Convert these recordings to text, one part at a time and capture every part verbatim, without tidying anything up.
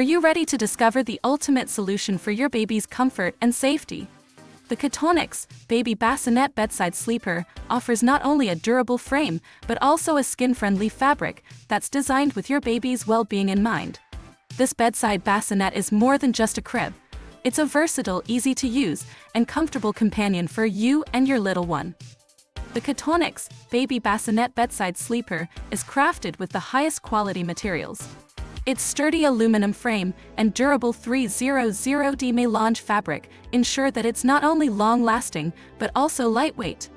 Are you ready to discover the ultimate solution for your baby's comfort and safety? The Qutanix Baby Bassinet Bedside Sleeper offers not only a durable frame but also a skin-friendly fabric that's designed with your baby's well-being in mind. This bedside bassinet is more than just a crib. It's a versatile, easy-to-use, and comfortable companion for you and your little one. The Qutanix Baby Bassinet Bedside Sleeper is crafted with the highest quality materials. Its sturdy aluminum frame and durable three hundred D melange fabric ensure that it's not only long-lasting but also lightweight.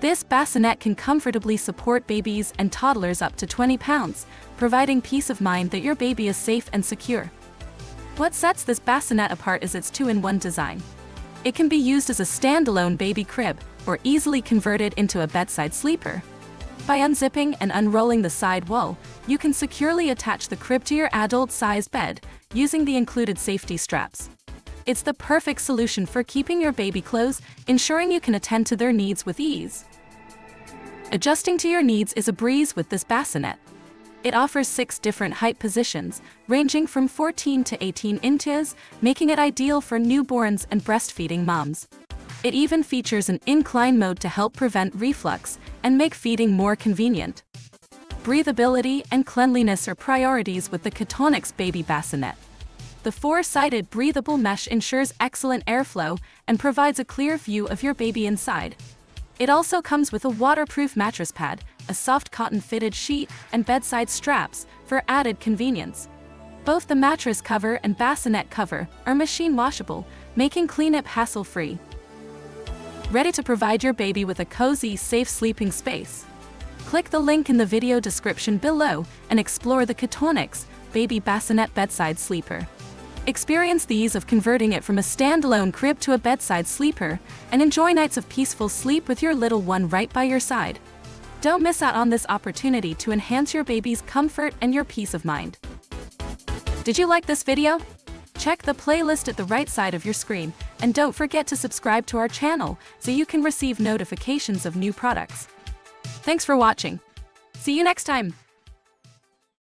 This bassinet can comfortably support babies and toddlers up to twenty pounds, providing peace of mind that your baby is safe and secure. What sets this bassinet apart is its two-in-one design. It can be used as a standalone baby crib or easily converted into a bedside sleeper. By unzipping and unrolling the side wall, you can securely attach the crib to your adult-sized bed using the included safety straps. It's the perfect solution for keeping your baby close, ensuring you can attend to their needs with ease. Adjusting to your needs is a breeze with this bassinet. It offers six different height positions, ranging from fourteen to eighteen inches, making it ideal for newborns and breastfeeding moms. It even features an incline mode to help prevent reflux and make feeding more convenient. Breathability and cleanliness are priorities with the Qutanix Baby Bassinet. The four-sided breathable mesh ensures excellent airflow and provides a clear view of your baby inside. It also comes with a waterproof mattress pad, a soft cotton-fitted sheet, and bedside straps for added convenience. Both the mattress cover and bassinet cover are machine washable, making cleanup hassle-free. Ready to provide your baby with a cozy, safe sleeping space? Click the link in the video description below and explore the Qutanix Baby Bassinet Bedside Sleeper. Experience the ease of converting it from a standalone crib to a bedside sleeper and enjoy nights of peaceful sleep with your little one right by your side. Don't miss out on this opportunity to enhance your baby's comfort and your peace of mind. Did you like this video? Check the playlist at the right side of your screen, and don't forget to subscribe to our channel so you can receive notifications of new products. Thanks for watching. See you next time.